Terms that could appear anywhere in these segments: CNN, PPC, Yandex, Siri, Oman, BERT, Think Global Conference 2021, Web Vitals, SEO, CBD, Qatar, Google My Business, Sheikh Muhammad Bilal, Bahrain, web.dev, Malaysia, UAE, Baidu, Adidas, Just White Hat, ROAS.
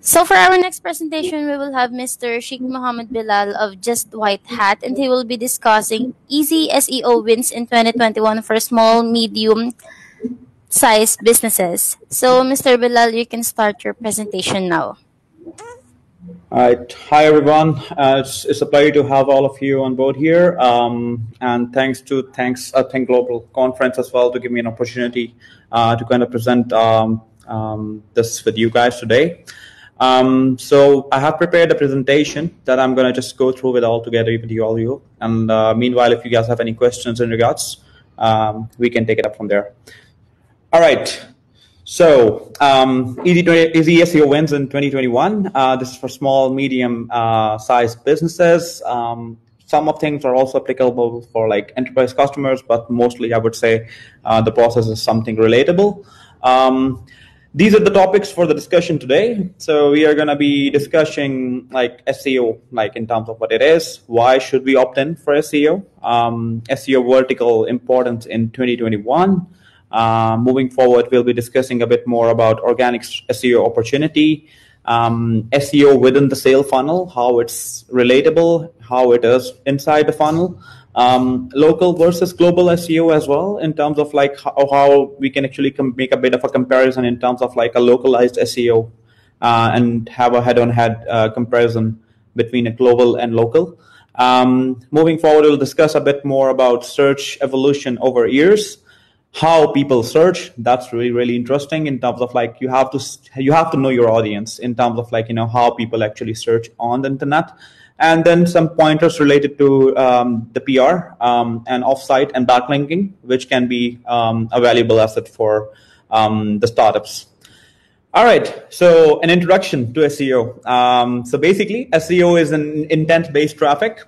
So for our next presentation, we will have Mr. Sheikh Muhammad Bilal of Just White Hat, and he will be discussing easy SEO wins in 2021 for small, medium-sized businesses. So Mr. Bilal, you can start your presentation now. All right. Hi, everyone. It's a pleasure to have all of you on board here. And thanks to Think Global Conference as well to give me an opportunity to kind of present this with you guys today. So I have prepared a presentation that I'm going to just go through with all together with you all. And meanwhile, if you guys have any questions in regards, we can take it up from there. All right. So easy SEO wins in 2021. This is for small, medium-sized businesses. Some of things are also applicable for like enterprise customers, but mostly I would say the process is something relatable. These are the topics for the discussion today. So we are going to be discussing like SEO, like in terms of what it is, why should we opt in for SEO, SEO vertical importance in 2021. Moving forward, we'll be discussing a bit more about organic SEO opportunity, SEO within the sales funnel, how it's relatable, how it is inside the funnel, local versus global SEO as well, in terms of like how we can actually make a bit of a comparison in terms of like a localized SEO and have a head-on-head comparison between a global and local. Moving forward, we'll discuss a bit more about search evolution over years. How people search, that's really, really interesting in terms of like you have to know your audience in terms of like, you know, how people actually search on the internet, and then some pointers related to the PR and offsite and backlinking, which can be a valuable asset for the startups. All right, so an introduction to SEO. So basically, SEO is an intent-based traffic.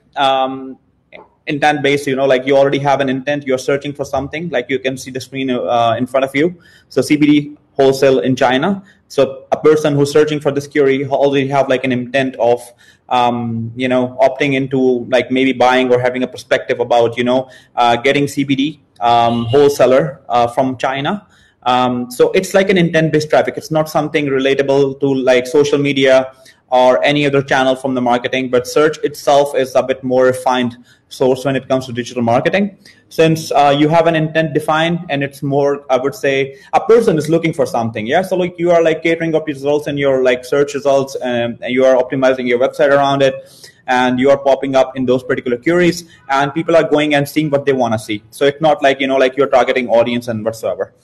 Intent based, you know, like you already have an intent, you're searching for something, like you can see the screen in front of you. So CBD wholesale in China. So a person who's searching for this query already have like an intent of, you know, opting into like maybe buying or having a perspective about, you know, getting CBD wholesaler from China. So it's like an intent based traffic. It's not something relatable to like social media or any other channel from the marketing, but search itself is a bit more refined source when it comes to digital marketing, since you have an intent defined, and it's more, I would say, a person is looking for something. Yeah, so like you are like catering up your results and your like search results, and you are optimizing your website around it, and you are popping up in those particular queries, and people are going and seeing what they want to see. So it's not like, you know, like you're targeting audience and whatsoever.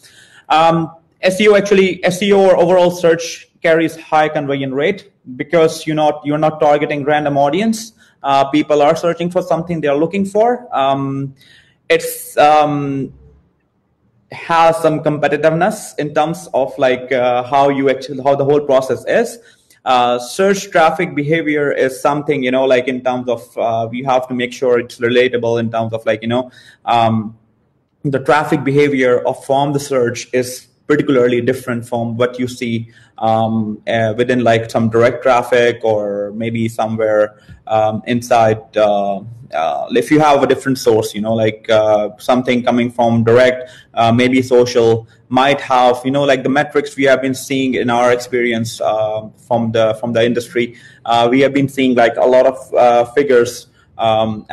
SEO or overall search carries high conversion rate, because you're not targeting random audience. People are searching for something they are looking for. It's has some competitiveness in terms of like how the whole process is. Search traffic behavior is something, you know, like in terms of we have to make sure it's relatable in terms of like, you know, the traffic behavior from the search is particularly different from what you see within like some direct traffic, or maybe somewhere inside. If you have a different source, you know, like something coming from direct, maybe social might have, you know, like the metrics we have been seeing in our experience from the industry. We have been seeing like a lot of figures. And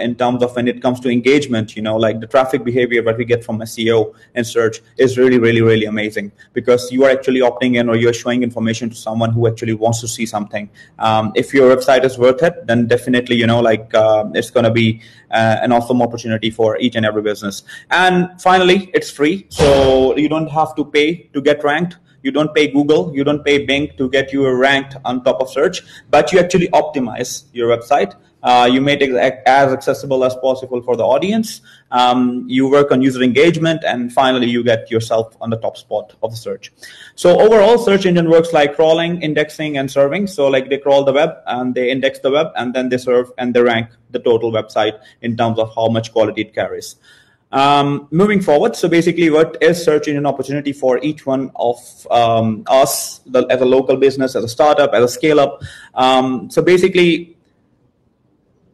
in terms of when it comes to engagement, you know, like the traffic behavior that we get from SEO and search is really, really, really amazing, because you are actually opting in, or you're showing information to someone who actually wants to see something. If your website is worth it, then definitely, you know, like it's going to be an awesome opportunity for each and every business. And finally, it's free. So you don't have to pay to get ranked. You don't pay Google, you don't pay Bing to get you ranked on top of search, but you actually optimize your website. You make it as accessible as possible for the audience. You work on user engagement, and finally you get yourself on the top spot of the search. So overall, search engine works like crawling, indexing, and serving. So like they crawl the web, and they index the web, and then they serve and they rank the total website in terms of how much quality it carries. Moving forward, so basically what is search engine opportunity for each one of us, as a local business, as a startup, as a scale-up. So basically,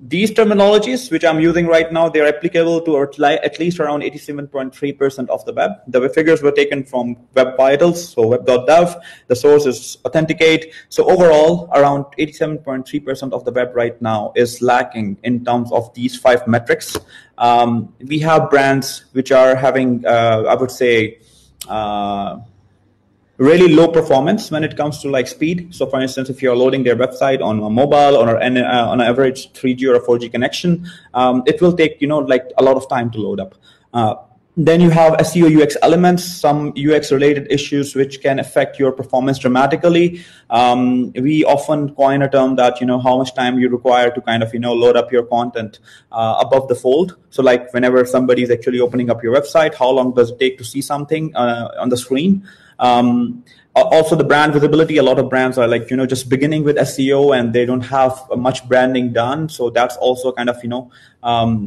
These terminologies, which I'm using right now, they're applicable to at least around 87.3% of the web. The figures were taken from Web Vitals, so web.dev. The source is Authenticate. So overall, around 87.3% of the web right now is lacking in terms of these five metrics. We have brands which are having, I would say, really low performance when it comes to like speed. So for instance, if you're loading their website on a mobile or on an average 3G or a 4G connection, it will take, like a lot of time to load up. Then you have SEO UX elements, some UX related issues which can affect your performance dramatically. We often coin a term that, how much time you require to kind of, load up your content above the fold. So like whenever somebody is actually opening up your website, how long does it take to see something on the screen? Also the brand visibility, a lot of brands are like, just beginning with SEO and they don't have much branding done. So that's also kind of,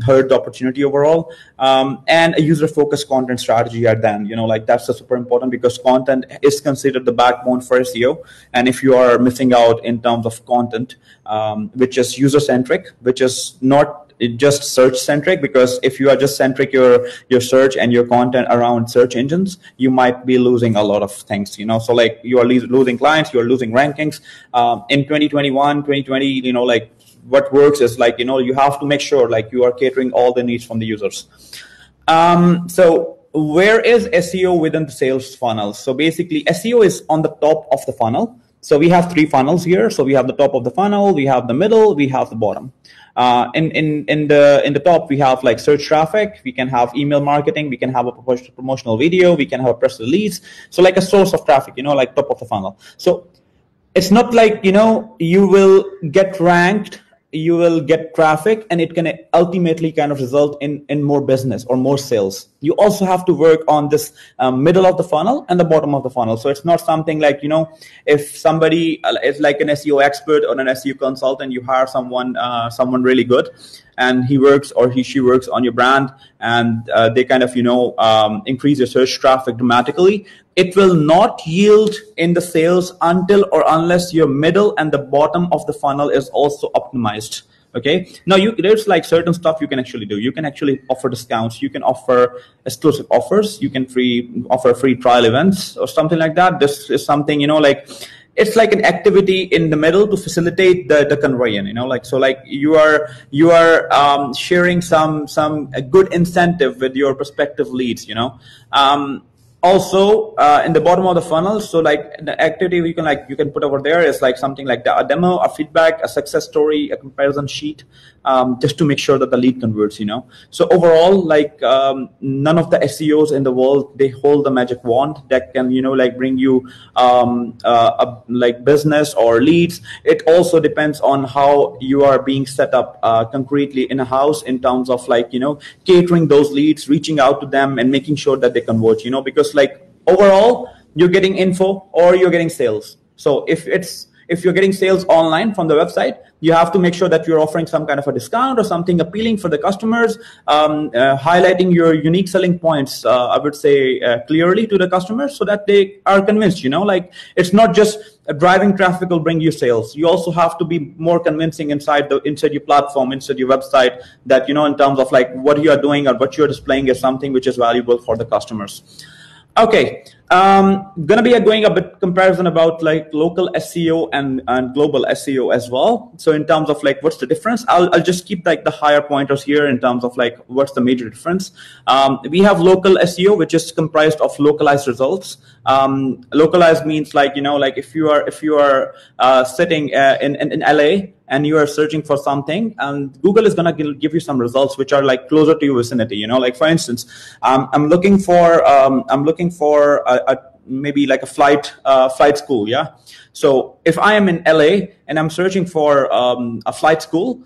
hurt the opportunity overall. And a user focused content strategy are then, like that's super important because content is considered the backbone for SEO. And if you are missing out in terms of content, which is user centric, which is not just search centric, because if you are just centric your search and your content around search engines, you might be losing a lot of things, so like you are losing clients, you are losing rankings. In 2021 2020, like what works is like, you have to make sure like you are catering all the needs from the users. So where is SEO within the sales funnel? So basically SEO is on the top of the funnel. So we have three funnels here. So we have the top of the funnel, we have the middle, we have the bottom. In the top, we have like search traffic, we can have email marketing, we can have a promotional video, we can have a press release. So like a source of traffic, like top of the funnel. So it's not like, you will get ranked, you will get traffic, and it can ultimately kind of result in more business or more sales. You also have to work on this middle of the funnel and the bottom of the funnel. So it's not something like, if somebody is like an SEO expert or an SEO consultant, you hire someone really good and he works or she works on your brand, and they kind of, increase your search traffic dramatically. It will not yield in the sales until or unless your middle and the bottom of the funnel is also optimized. Okay. Now there's like certain stuff you can actually do. You can actually offer discounts. You can offer exclusive offers. You can offer free trial events or something like that. This is something, like it's like an activity in the middle to facilitate the conversion, like, so like you are sharing a good incentive with your prospective leads, Also, in the bottom of the funnel, so like the activity you can put over there is like something like a demo, a feedback, a success story, a comparison sheet, just to make sure that the lead converts, So overall, like none of the SEOs in the world, they hold the magic wand that can, like bring you like business or leads. It also depends on how you are being set up concretely in a house in terms of like, catering those leads, reaching out to them and making sure that they convert, because like overall you're getting info or you're getting sales. So if you're getting sales online from the website, you have to make sure that you're offering some kind of a discount or something appealing for the customers, highlighting your unique selling points, I would say clearly to the customers so that they are convinced, like it's not just driving traffic will bring you sales. You also have to be more convincing inside your platform, inside your website, that, in terms of like what you are doing or what you're displaying is something which is valuable for the customers. Okay, gonna be going a bit comparison about like local SEO and global SEO as well. So in terms of like what's the difference, I'll just keep like the higher pointers here in terms of like what's the major difference. We have local SEO, which is comprised of localized results. Localized means like, like if you are sitting in LA and you are searching for something, and Google is going to give you some results which are like closer to your vicinity, like for instance, I'm looking for maybe like a flight school. Yeah. So if I am in LA and I'm searching for a flight school,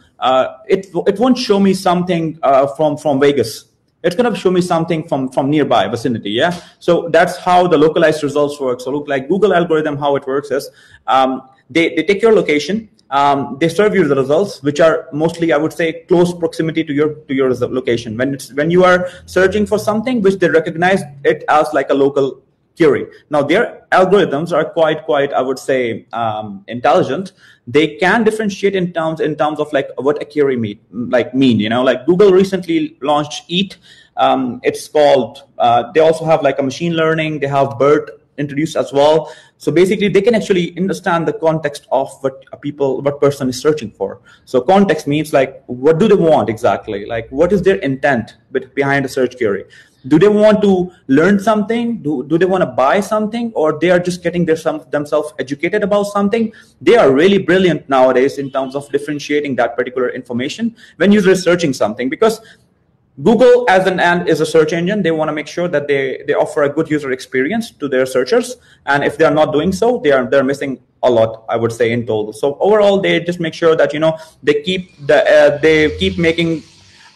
it won't show me something from Vegas. It's going to show me something from nearby vicinity. Yeah. So that's how the localized results work. So look, like Google algorithm, how it works is, they take your location. They serve you the results, which are mostly, I would say, close proximity to your location. When you are searching for something, which they recognize it as like a local query. Now, their algorithms are quite, I would say, intelligent. They can differentiate in terms of like what a query mean, you know, like Google recently launched EAT. It's called, they also have like a machine learning, they have BERT introduced as well. So basically they can actually understand the context of what person is searching for. So context means like, what do they want exactly? Like, what is their intent behind a search query? Do they want to learn something? Do they want to buy something? Or they are just getting themselves educated about something? They are really brilliant nowadays in terms of differentiating that particular information when you're searching something, because Google as an end is a search engine. They want to make sure that they offer a good user experience to their searchers. And if they are not doing so, they're missing a lot, I would say, in total. So overall, they just make sure that, you know, they keep making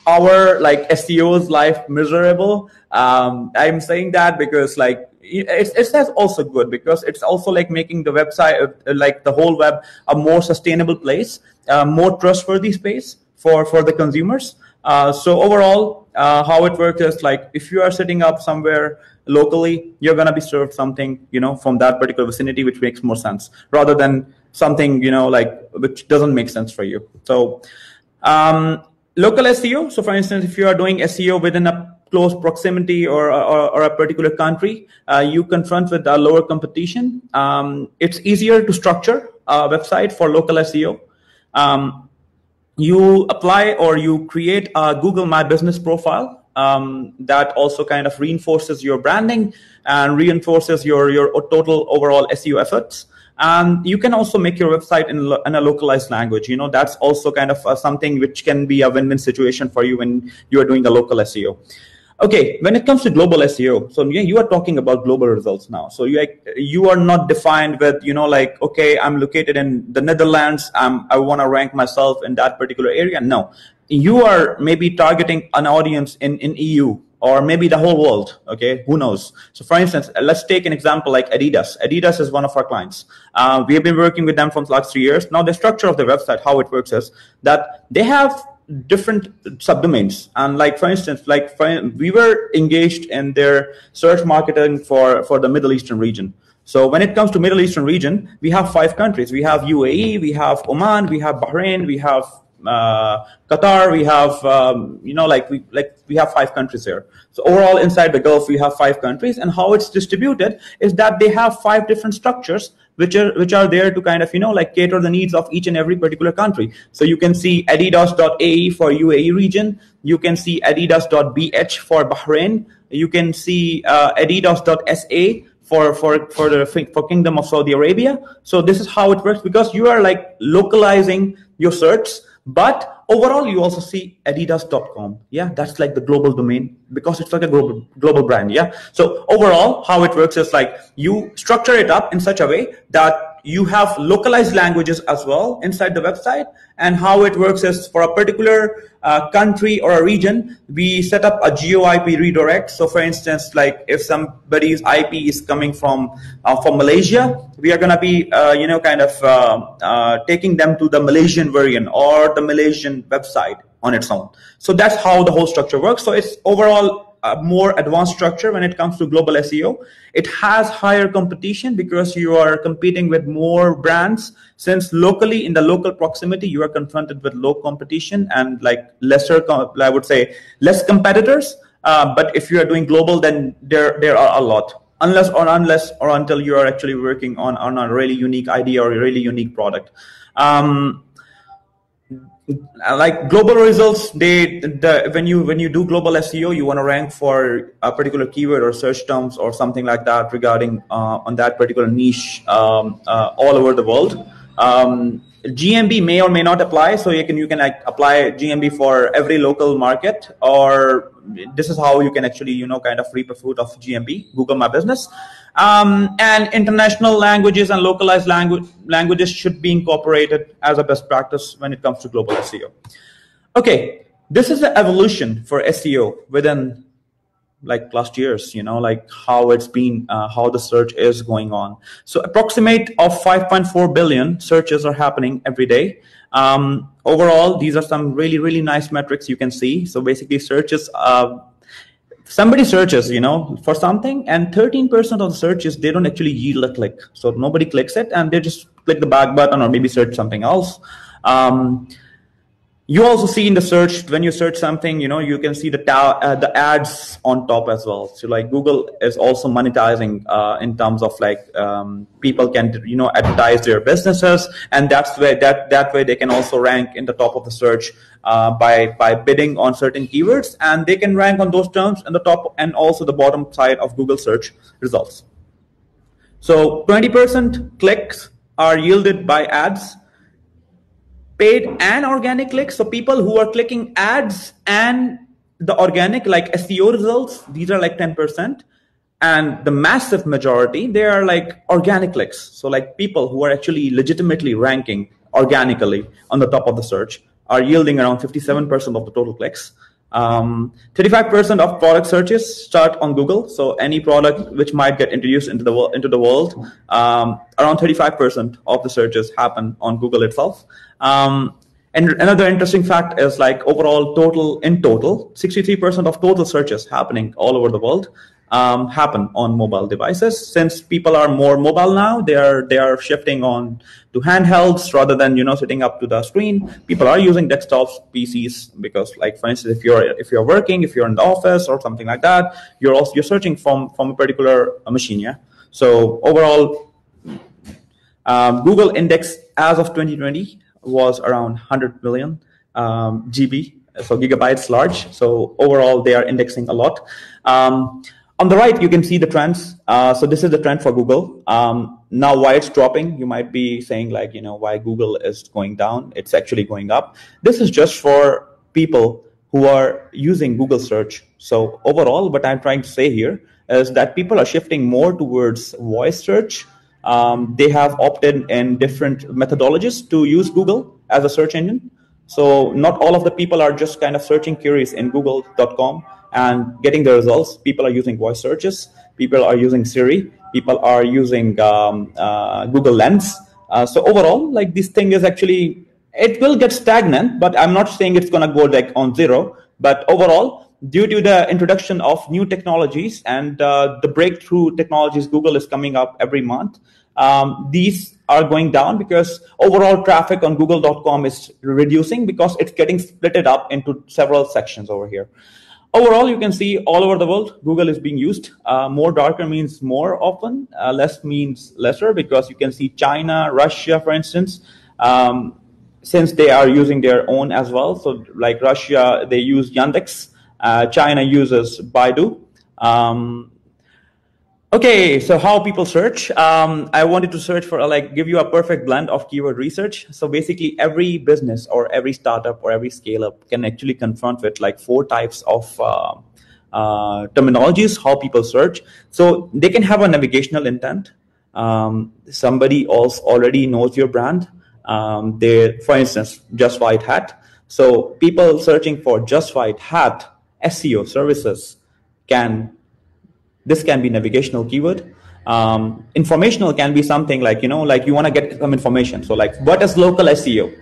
our like SEO's life miserable. I'm saying that because like it's also good, because it's also like making the website, like the whole web, a more sustainable place, a more trustworthy space for the consumers. So overall, how it works is like, if you are setting up somewhere locally, you're going to be served something, you know, from that particular vicinity, which makes more sense rather than something, you know, like, which doesn't make sense for you. So, local SEO. So for instance, if you are doing SEO within a close proximity or a particular country, you confront with a lower competition. It's easier to structure a website for local SEO. You apply or you create a Google My Business profile that also kind of reinforces your branding and reinforces your total overall SEO efforts. And you can also make your website in a localized language. You know, that's also kind of something which can be a win-win situation for you when you are doing a local SEO. Okay, when it comes to global SEO, so yeah, you are talking about global results now. So you are not defined with, you know, like, okay, I'm located in the Netherlands, I want to rank myself in that particular area. No, you are maybe targeting an audience in EU or maybe the whole world. Okay, who knows? So for instance, let's take an example like Adidas. Adidas is one of our clients. We have been working with them for the last 3 years. Now the structure of the website, how it works is that they have different subdomains, and like for instance, like we were engaged in their search marketing for the Middle Eastern region. So when it comes to Middle Eastern region, we have 5 countries. We have UAE, we have Oman, we have Bahrain, we have Qatar, we have you know, like we have 5 countries here. So overall inside the Gulf we have 5 countries, and how it's distributed is that they have 5 different structures which are there to kind of, you know, like cater the needs of each and every particular country. So you can see adidas.ae for UAE region, you can see adidas.bh for Bahrain, you can see adidas.sa for Kingdom of Saudi Arabia. So this is how it works, because you are like localizing your search, but overall you also see adidas.com. yeah, that's like the global domain, because it's like a global brand. Yeah, so overall how it works is like you structure it up in such a way that you have localized languages as well inside the website. And how it works is, for a particular country or a region, we set up a geo-IP redirect. So for instance, like if somebody's IP is coming from Malaysia, we are going to be, you know, kind of taking them to the Malaysian version or the Malaysian website on its own. So that's how the whole structure works. So it's overall a more advanced structure when it comes to global SEO. It has higher competition because you are competing with more brands, since locally in the local proximity you are confronted with low competition and like lesser, I would say, less competitors. But if you are doing global, then there are a lot, unless or until you are actually working on a really unique idea or a really unique product. Like global results, when you do global SEO, you want to rank for a particular keyword or search terms or something like that regarding on that particular niche all over the world. GMB may or may not apply, so you can like apply GMB for every local market, or this is how you can actually, you know, kind of reap the fruit of GMB, Google My Business. And international languages and localized languages should be incorporated as a best practice when it comes to global SEO. Okay, this is the evolution for SEO within like last years, you know, like how it's been, how the search is going on. So approximate of 5.4 billion searches are happening every day. Overall, these are some really, really nice metrics you can see. So basically searches, somebody searches, you know, for something, and 13% of the searches, they don't actually yield a click. So nobody clicks it, and they just click the back button or maybe search something else. You also see in the search, when you search something, you know, you can see the ads on top as well. So like Google is also monetizing in terms of like people can, you know, advertise their businesses, and that's where that way they can also rank in the top of the search by bidding on certain keywords, and they can rank on those terms in the top and also the bottom side of Google search results. So 20% clicks are yielded by ads. Paid and organic clicks, so people who are clicking ads and the organic, like SEO results, these are like 10%. And the massive majority, they are like organic clicks. So like people who are actually legitimately ranking organically on the top of the search are yielding around 57% of the total clicks. 35% of product searches start on Google. So any product which might get introduced into the world, around 35% of the searches happen on Google itself. And another interesting fact is like overall in total, 63% of total searches happening all over the world happen on mobile devices. Since people are more mobile now, they are shifting on to handhelds rather than, you know, sitting up to the screen. People are using desktops, PCs, because like, for instance, if you're working, if you're in the office or something like that, you're searching from a particular machine. Yeah. So overall, Google index as of 2020 was around 100 million GB, so gigabytes large. So overall, they are indexing a lot. On the right, you can see the trends. So this is the trend for Google. Now, why it's dropping, you might be saying like, you know, why Google is going down. It's actually going up. This is just for people who are using Google search. So overall, what I'm trying to say here is that people are shifting more towards voice search. They have opted in different methodologies to use Google as a search engine. So not all of the people are just kind of searching queries in google.com and getting the results. People are using voice searches. People are using Siri. People are using Google Lens. So overall, like, this thing is actually, it will get stagnant, but I'm not saying it's going to go like on zero. But overall, due to the introduction of new technologies and the breakthrough technologies Google is coming up every month, these are going down because overall traffic on google.com is reducing because it's getting split up into several sections over here. Overall, you can see all over the world, Google is being used. More darker means more often, less means lesser, because you can see China, Russia, for instance, since they are using their own as well. So like Russia, they use Yandex. China uses Baidu. Okay, so how people search. I wanted to search for, like, give you a perfect blend of keyword research. So basically every business or every startup or every scale up can actually confront with like 4 types of terminologies, how people search. So they can have a navigational intent. Somebody else already knows your brand. They, for instance, just white hat. So people searching for just white hat SEO services this can be navigational keyword. Informational can be something like, you know, like you want to get some information. So like, what is local SEO?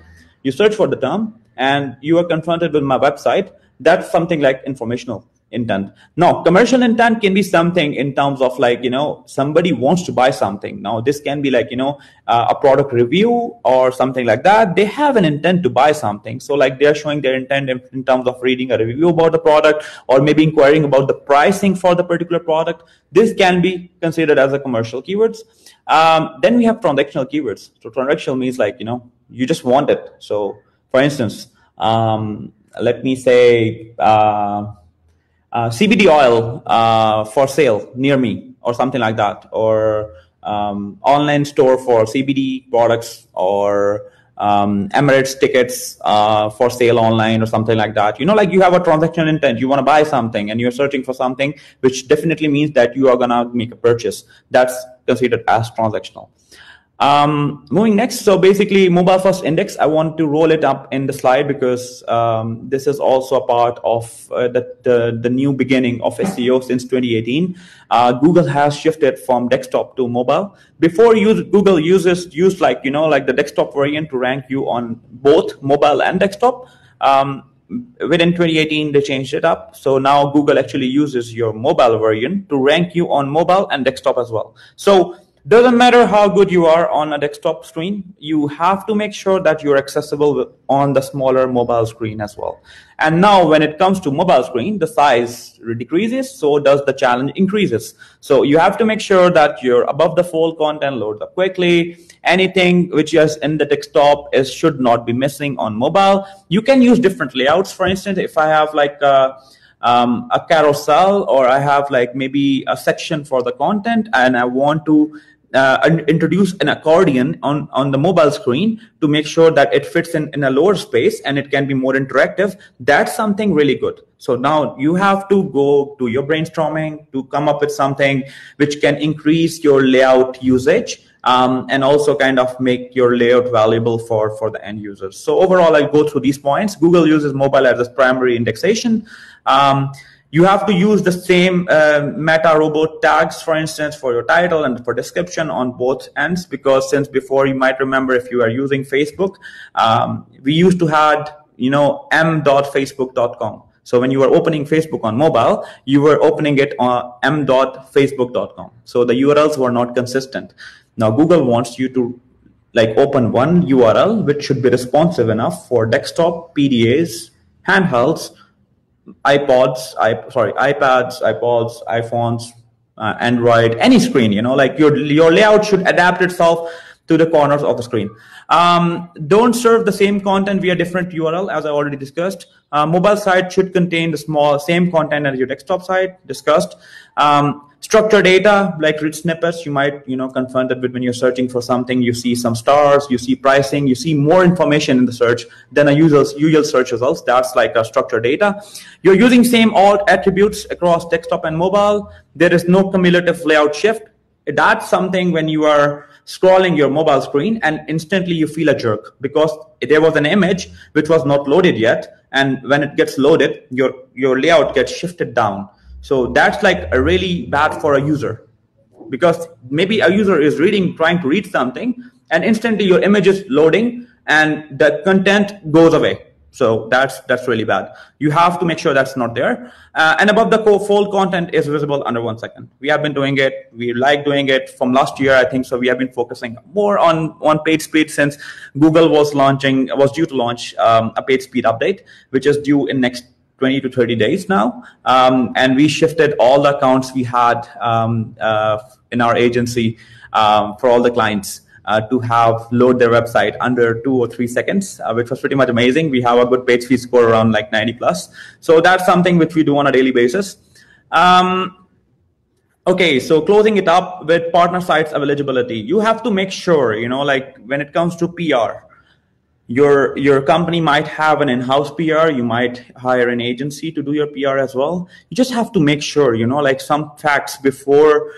You search for the term and you are confronted with my website. That's something like informational intent. Now, commercial intent can be something in terms of like, you know, somebody wants to buy something. Now, this can be like, you know, a product review or something like that. They have an intent to buy something. So like, they're showing their intent in terms of reading a review about the product or maybe inquiring about the pricing for the particular product. This can be considered as a commercial keywords. Then we have transactional keywords. So transactional means like, you know, you just want it. So for instance, let me say, CBD oil for sale near me, or something like that, or online store for CBD products, or Emirates tickets for sale online, or something like that. You know, like, you have a transactional intent. You want to buy something and you're searching for something, which definitely means that you are going to make a purchase. That's considered as transactional. Moving next, so basically mobile first index, I want to roll it up in the slide because this is also a part of the new beginning of SEO since 2018. Google has shifted from desktop to mobile. Before, Google used like, you know, like the desktop variant to rank you on both mobile and desktop. within 2018, they changed it up. So now Google actually uses your mobile version to rank you on mobile and desktop as well. So doesn't matter how good you are on a desktop screen, you have to make sure that you're accessible on the smaller mobile screen as well. And now when it comes to mobile screen, the size decreases, so does the challenge increases. So you have to make sure that your above the fold content loads up quickly. Anything which is in the desktop should not be missing on mobile. You can use different layouts. For instance, if I have like a carousel, or I have like maybe a section for the content, and I want to introduce an accordion on the mobile screen to make sure that it fits in a lower space and it can be more interactive, that's something really good. So now you have to go to your brainstorming to come up with something which can increase your layout usage, and also kind of make your layout valuable for the end users. So overall, I'll go through these points. Google uses mobile as its primary indexation. You have to use the same meta robot tags, for instance, for your title and for description on both ends, because since before, you might remember if you are using Facebook, we used to had, you know, m.facebook.com. So when you were opening Facebook on mobile, you were opening it on m.facebook.com. So the URLs were not consistent. Now Google wants you to like open one URL which should be responsive enough for desktop, PDAs, handhelds, iPads, iPhones, Android, any screen. You know, like your layout should adapt itself to the corners of the screen. Don't serve the same content via different URL, as I already discussed. Mobile site should contain the same content as your desktop site, discussed. Structured data, like rich snippets, you might, you know, confront that when you're searching for something, you see some stars, you see pricing, you see more information in the search than a usual search results. That's like a structured data. You're using same alt attributes across desktop and mobile. There is no cumulative layout shift. That's something when you are scrolling your mobile screen and instantly you feel a jerk because there was an image which was not loaded yet. And when it gets loaded, your layout gets shifted down. So that's like a really bad for a user, because maybe a user is trying to read something, and instantly your image is loading and the content goes away. So that's really bad. You have to make sure that's not there. And above the fold content is visible under 1 second. We have been doing it. We like doing it from last year, I think. So we have been focusing more on page speed, since Google was due to launch a page speed update, which is due in next 20 to 30 days now. And we shifted all the accounts we had in our agency for all the clients to have load their website under 2 or 3 seconds, which was pretty much amazing. We have a good page speed score around like 90+. So that's something which we do on a daily basis. Okay, so closing it up with partner sites availability. You have to make sure, you know, like when it comes to PR, your company might have an in-house PR. You might hire an agency to do your PR as well. You just have to make sure, you know, like some facts before,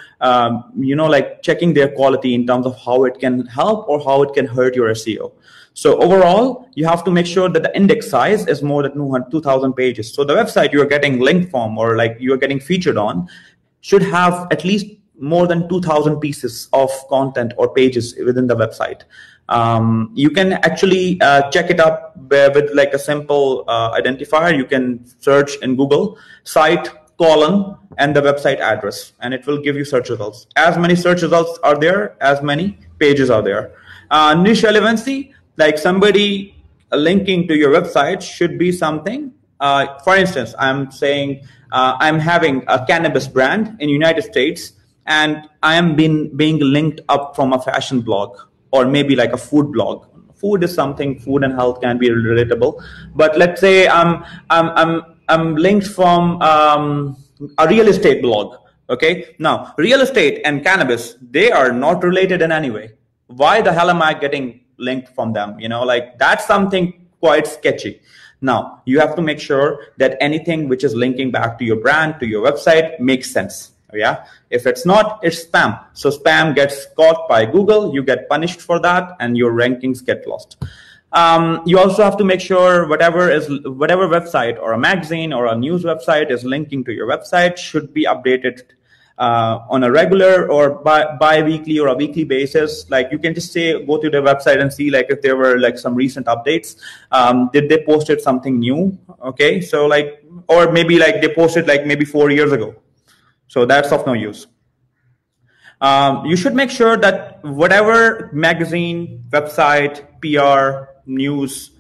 you know, like checking their quality in terms of how it can help or how it can hurt your SEO. So overall, you have to make sure that the index size is more than 2,000 pages. So the website you are getting linked from, or like you are getting featured on, should have at least more than 2,000 pieces of content or pages within the website. You can actually check it up with like a simple identifier. You can search in Google site colon and the website address, and it will give you search results. As many search results are there, as many pages are there. Niche relevancy, like somebody linking to your website should be something. For instance, I'm saying I'm having a cannabis brand in United States, and I am being linked up from a fashion blog, or maybe like a food blog. Food is something, food and health can be relatable. But let's say I'm linked from a real estate blog, okay? Now, real estate and cannabis, they are not related in any way. Why the hell am I getting linked from them? You know, like that's something quite sketchy. Now, you have to make sure that anything which is linking back to your brand, to your website, makes sense. Yeah, if it's not, it's spam. So spam gets caught by Google, you get punished for that, and your rankings get lost. You also have to make sure whatever website or a magazine or a news website is linking to your website should be updated on a regular or bi-weekly or a weekly basis. Like you can just say, go to their website and see like if there were like some recent updates. Did they posted something new? Okay, so like, or maybe like they posted like maybe 4 years ago. So that's of no use. You should make sure that whatever magazine, website, PR, news,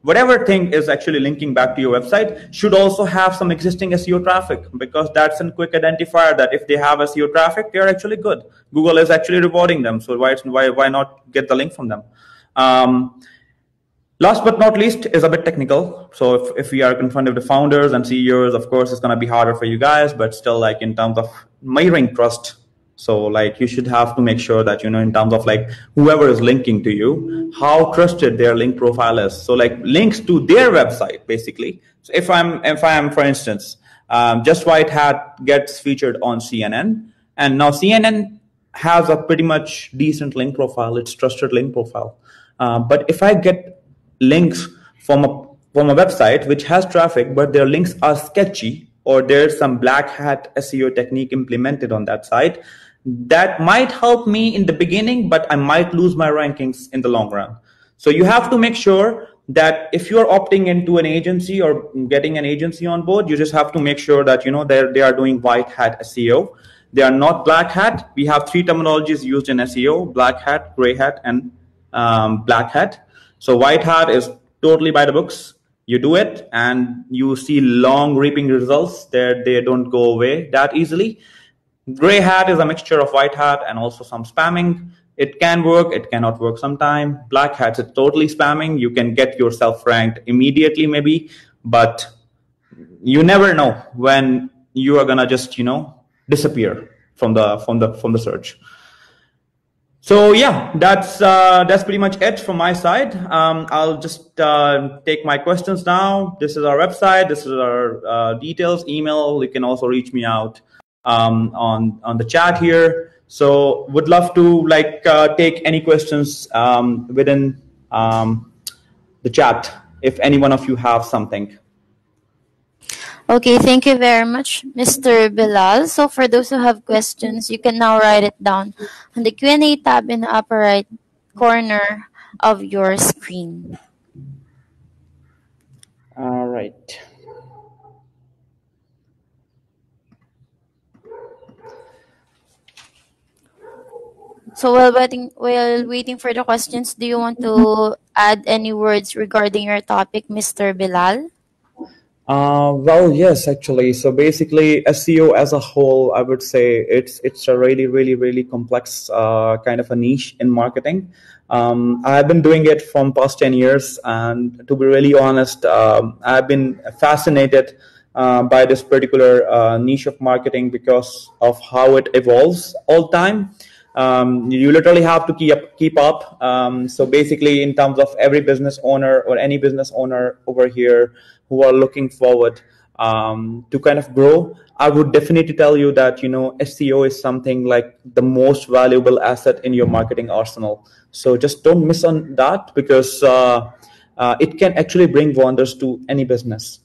whatever thing is actually linking back to your website should also have some existing SEO traffic, because that's a quick identifier that if they have SEO traffic, they're actually good. Google is actually rewarding them. So why not get the link from them? Last but not least is a bit technical. So if we are confronted with the founders and CEOs, of course, it's going to be harder for you guys, but still like in terms of mirroring trust. So like you should have to make sure that, you know, in terms of like whoever is linking to you, how trusted their link profile is. So like links to their website, basically. So if I'm, for instance, Just White Hat gets featured on CNN, and now CNN has a pretty much decent link profile. It's trusted link profile. But if I get links from a website which has traffic, but their links are sketchy, or there's some black hat SEO technique implemented on that site, that might help me in the beginning, but I might lose my rankings in the long run. So you have to make sure that if you're opting into an agency or getting an agency on board, you just have to make sure that, you know, they are doing white hat SEO. They are not black hat. We have three terminologies used in SEO: black hat, gray hat, and black hat. So white hat is totally by the books. You do it and you see long reaping results. They don't go away that easily. Gray hat is a mixture of white hat and also some spamming. It can work, it cannot work sometime. Black hats is totally spamming. You can get yourself ranked immediately maybe, but you never know when you are gonna just, you know, disappear from the search. So yeah, that's pretty much it from my side. I'll just take my questions now. This is our website. This is our details, email. You can also reach me out on the chat here. So would love to like take any questions within the chat if any one of you have something. Okay, thank you very much, Mr. Bilal. So for those who have questions, you can now write it down on the Q&A tab in the upper right corner of your screen. All right. So while waiting for the questions, do you want to add any words regarding your topic, Mr. Bilal? Well, yes, actually. So basically, SEO as a whole, I would say it's a really, really, really complex kind of a niche in marketing. I've been doing it from past 10 years, and to be really honest, I've been fascinated by this particular niche of marketing because of how it evolves all the time. You literally have to keep up. So basically, in terms of every business owner or any business owner over here who are looking forward to kind of grow, I would definitely tell you that, you know, SEO is something like the most valuable asset in your marketing arsenal. So just don't miss on that, because it can actually bring wonders to any business.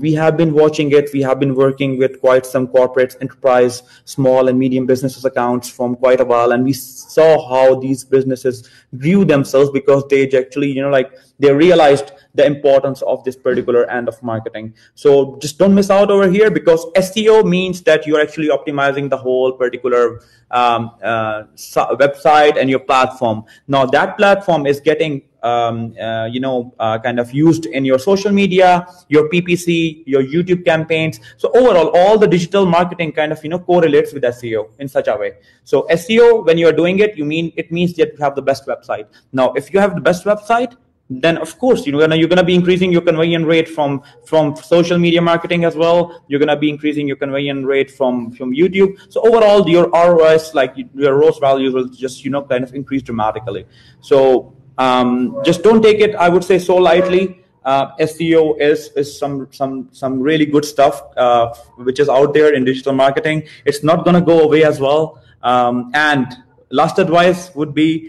We have been watching it. We have been working with quite some corporates, enterprise, small and medium businesses accounts from quite a while, and we saw how these businesses grew themselves because they actually, you know, like they realized the importance of this particular end of marketing. So just don't miss out over here, because SEO means that you're actually optimizing the whole particular website and your platform. Now that platform is getting kind of used in your social media, your PPC, your YouTube campaigns. So overall, all the digital marketing kind of, you know, correlates with SEO in such a way. So SEO, when you are doing it, it means that you have the best website. Now, if you have the best website, then of course, you know, you're going to be increasing your conversion rate from social media marketing as well. You're going to be increasing your conversion rate from YouTube. So overall, your ROAS, like your ROAS values, will just, you know, kind of increase dramatically. So just don't take it, I would say, so lightly. SEO is some really good stuff which is out there in digital marketing. It's not going to go away as well. And Last advice would be,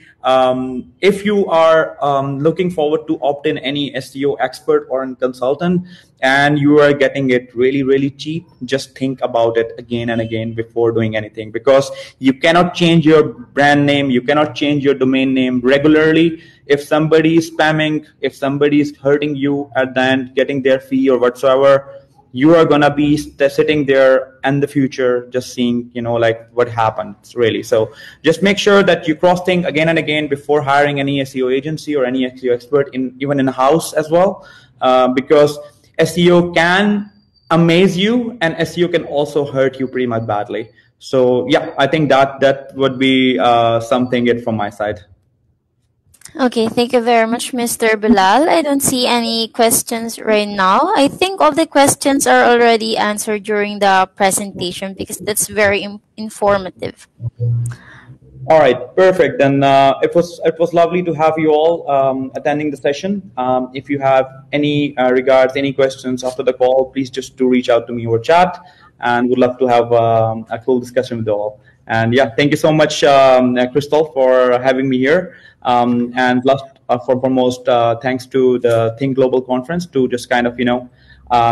if you are looking forward to opt in any SEO expert or a consultant and you are getting it really, really cheap, just think about it again and again before doing anything, because you cannot change your brand name. You cannot change your domain name regularly. If somebody is spamming, if somebody is hurting you at the end, getting their fee or whatsoever, you are going to be sitting there in the future just seeing, you know, like what happens really. So just make sure that you cross-think again and again before hiring any SEO agency or any SEO expert, even in-house as well, because SEO can amaze you and SEO can also hurt you pretty much badly. So yeah, I think that would be something it from my side. Okay, thank you very much, Mr. Bilal. I don't see any questions right now. I think all the questions are already answered during the presentation because that's very informative. All right, perfect. Then it was lovely to have you all attending the session. If you have any regards, any questions after the call, please just do reach out to me over chat, and would love to have a cool discussion with you all. And yeah, thank you so much, Crystal, for having me here. And last and foremost, thanks to the Think Global Conference to just kind of, you know,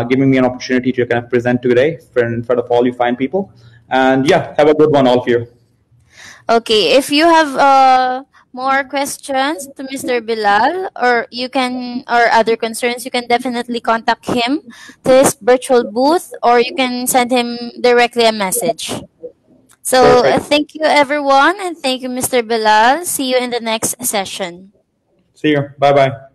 giving me an opportunity to kind of present today in front of all you fine people. And yeah, have a good one, all of you. Okay, if you have more questions to Mr. Bilal or other concerns, you can definitely contact him to his virtual booth, or you can send him directly a message. So thank you, everyone, and thank you, Mr. Bilal. See you in the next session. See you. Bye-bye.